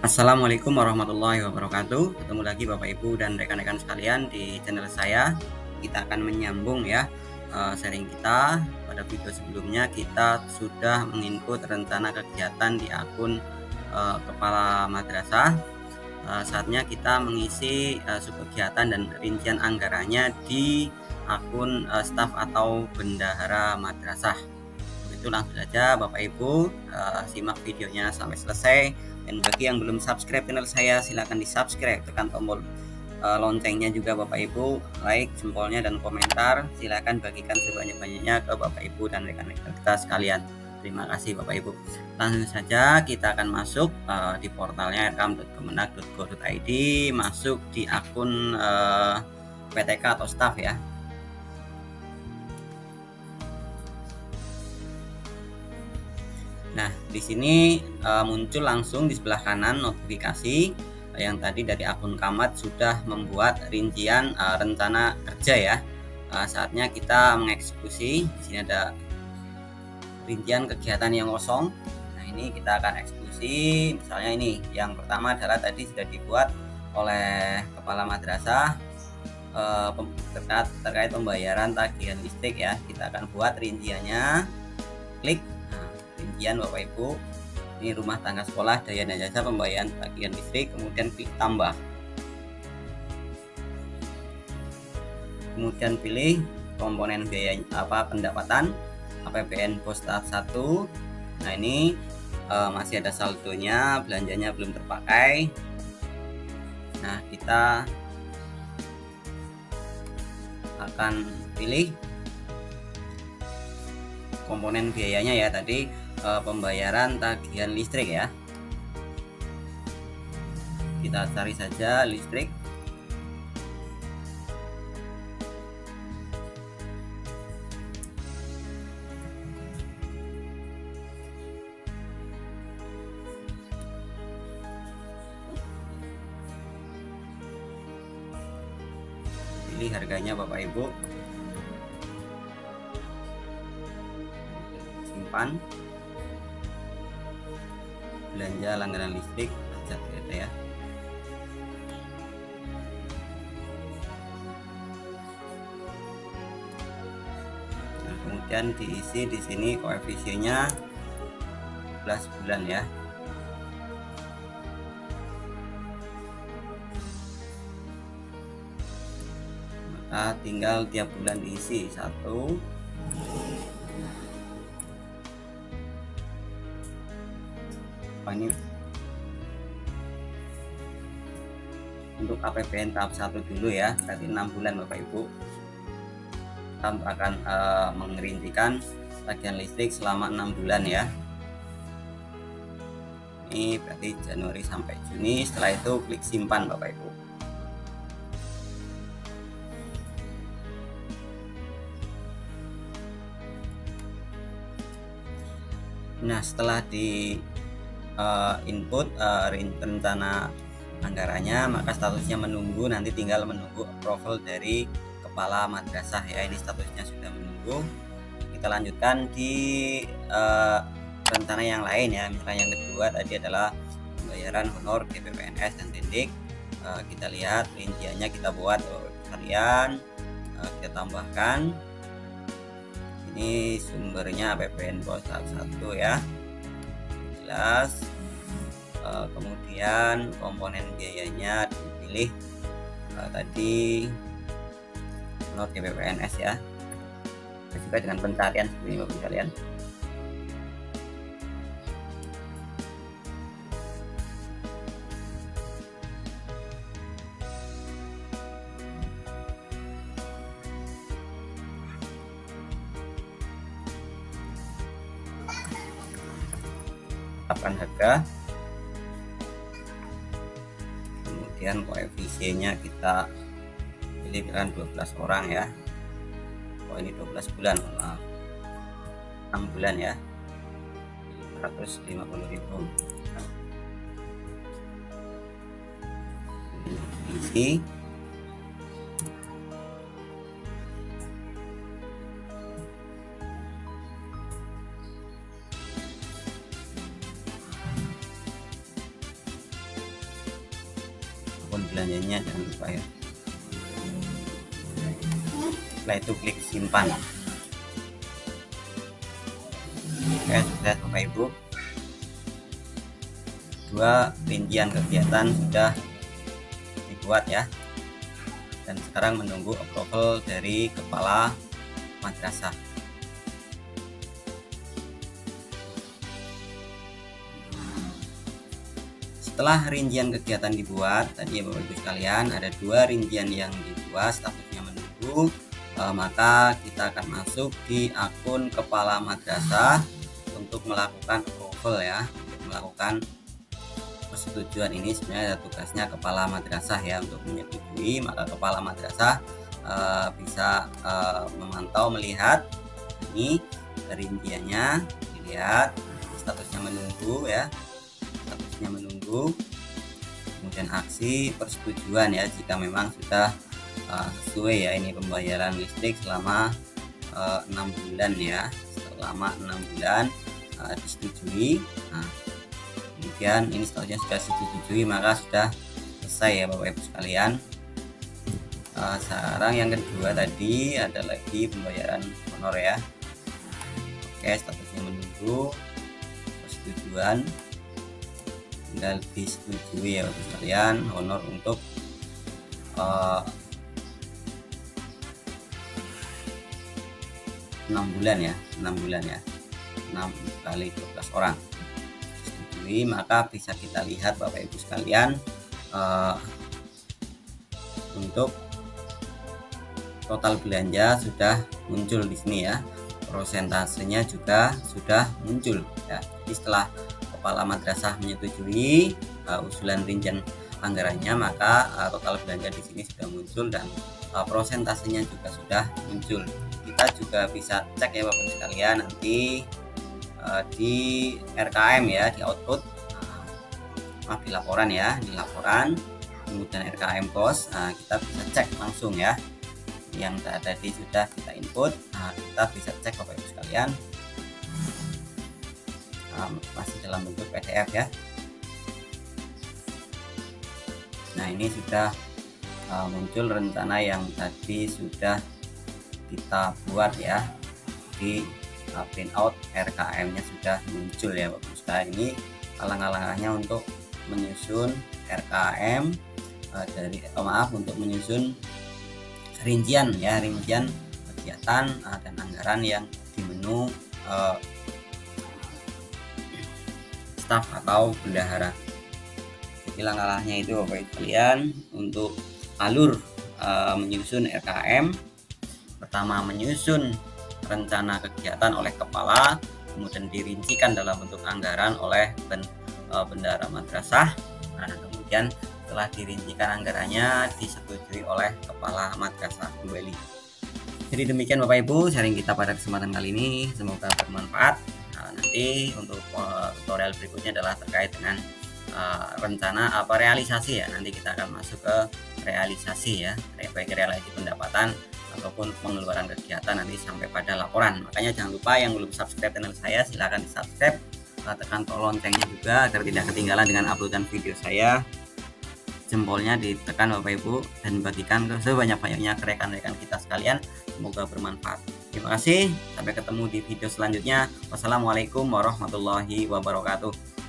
Assalamualaikum warahmatullahi wabarakatuh. Ketemu lagi Bapak Ibu dan rekan-rekan sekalian di channel saya. Kita akan menyambung ya sharing kita. Pada video sebelumnya kita sudah menginput rencana kegiatan di akun kepala madrasah. Saatnya kita mengisi subkegiatan dan perincian anggarannya di akun staf atau bendahara madrasah. Itu langsung saja Bapak Ibu simak videonya sampai selesai. Dan bagi yang belum subscribe channel saya, silahkan di subscribe, tekan tombol loncengnya juga Bapak Ibu, like, jempolnya, dan komentar. Silahkan bagikan sebanyak-banyaknya ke Bapak Ibu dan rekan-rekan kita sekalian. Terima kasih Bapak Ibu. Langsung saja kita akan masuk di portalnya erkam.kemenag.go.id, masuk di akun PTK atau staff ya. Nah, di sini muncul langsung di sebelah kanan notifikasi yang tadi dari akun Camat sudah membuat rincian rencana kerja ya. Saatnya kita mengeksekusi. Di sini ada rincian kegiatan yang kosong. Nah, ini kita akan eksekusi. Misalnya ini yang pertama adalah tadi sudah dibuat oleh kepala madrasah terkait pembayaran tagihan listrik ya. Kita akan buat rinciannya. Klik rincian Bapak Ibu, ini rumah tangga sekolah, daya dan jasa, pembayaran tagihan listrik, kemudian klik tambah, kemudian pilih komponen biaya pendapatan APBN pos tahap 1. Nah, ini masih ada saldonya, belanjanya belum terpakai. Nah, kita akan pilih komponen biayanya ya, tadi pembayaran tagihan listrik ya. Kita cari saja listrik. Pilih harganya Bapak Ibu. Simpan. Belanja langganan listrik pajak ya. Nah, kemudian diisi di sini koefisiennya 11 bulan ya. Maka tinggal tiap bulan diisi 1. Ini untuk APBN tahap 1 dulu ya, berarti 6 bulan Bapak Ibu. Kita akan mengerincikan tagihan listrik selama 6 bulan ya. Ini berarti Januari sampai Juni. Setelah itu klik simpan Bapak Ibu. Nah, setelah di input rencana anggarannya, maka statusnya menunggu. Nanti tinggal menunggu approval dari kepala madrasah ya. Ini statusnya sudah menunggu. Kita lanjutkan di rencana yang lain ya. Misalnya yang kedua tadi adalah pembayaran honor GBPNS dan tindik. Kita lihat rinciannya, kita buat harian, kita tambahkan. Ini sumbernya APBN pos 1 ya, kemudian komponen biayanya dipilih tadi honor GBPNS ya, juga dengan pencarian seperti ini Bapak kalian. Tetapkan harga, kemudian koefisiennya kita pilihkan 12 orang ya. Oh, ini 12 bulan, maaf, 6 bulan ya, 150.000. Isi. belanjanya, jangan lupa ya. Setelah itu klik simpan. Oke, sudah Bapak Ibu, dua rincian kegiatan sudah dibuat ya, dan sekarang menunggu approval dari kepala madrasah. Setelah rincian kegiatan dibuat tadi ya Bapak Ibu sekalian, ada dua rincian yang dibuat, statusnya menunggu, maka kita akan masuk di akun kepala madrasah untuk melakukan approval ya, untuk melakukan persetujuan. Ini sebenarnya ada tugasnya kepala madrasah ya untuk menyetujui, maka kepala madrasah bisa memantau, melihat ini rinciannya, dilihat statusnya menunggu ya, statusnya menunggu, kemudian aksi persetujuan ya jika memang sudah sesuai ya. Ini pembayaran listrik selama 6 bulan ya, selama 6 bulan disetujui. Nah, kemudian ini statusnya sudah disetujui, maka sudah selesai ya Bapak Ibu sekalian. Sekarang yang kedua tadi ada lagi pembayaran honor ya. Oke, statusnya menunggu, persetujuan, tinggal disetujui ya Bapak Ibu sekalian. Honor untuk enam bulan ya 6 kali 12 orang. Maka bisa kita lihat Bapak Ibu sekalian untuk total belanja sudah muncul di sini ya, prosentasenya juga sudah muncul ya. Jadi setelah kepala madrasah menyetujui usulan rincian anggarannya, maka total belanja di sini sudah muncul dan prosentasenya juga sudah muncul. Kita juga bisa cek ya Bapak Ibu sekalian nanti di RKM ya, di output, di laporan ya, di laporan kemudian RKM pos, kita bisa cek langsung ya yang tadi sudah kita input. Kita bisa cek Bapak Ibu sekalian, masih dalam bentuk PDF ya. Nah, ini sudah muncul rencana yang tadi sudah kita buat ya, di printout RKM-nya sudah muncul ya Bapak Ibu sekalian. Ini langkah-langkahnya untuk menyusun RKM untuk menyusun rincian ya, rincian kegiatan dan anggaran yang di menu staf atau bendahara. Jadi langkah-langkahnya itu Bapak Ibu sekalian untuk alur menyusun RKM. Pertama, menyusun rencana kegiatan oleh kepala, kemudian dirincikan dalam bentuk anggaran oleh bendahara madrasah. Nah, kemudian setelah dirincikan anggarannya disetujui oleh kepala madrasah kembali. Jadi demikian Bapak Ibu sharing kita pada kesempatan kali ini, semoga bermanfaat. Nah, nanti untuk tutorial berikutnya adalah terkait dengan rencana realisasi ya, nanti kita akan masuk ke realisasi ya, baik realisasi pendapatan ataupun pengeluaran kegiatan nanti sampai pada laporan. Makanya jangan lupa yang belum subscribe channel saya silahkan di subscribe, tekan loncengnya juga agar tidak ketinggalan dengan uploadan video saya. Jempolnya ditekan Bapak Ibu dan bagikan ke sebanyak-banyaknya ke rekan-rekan kita sekalian, semoga bermanfaat. Terima kasih, sampai ketemu di video selanjutnya. Wassalamualaikum warahmatullahi wabarakatuh.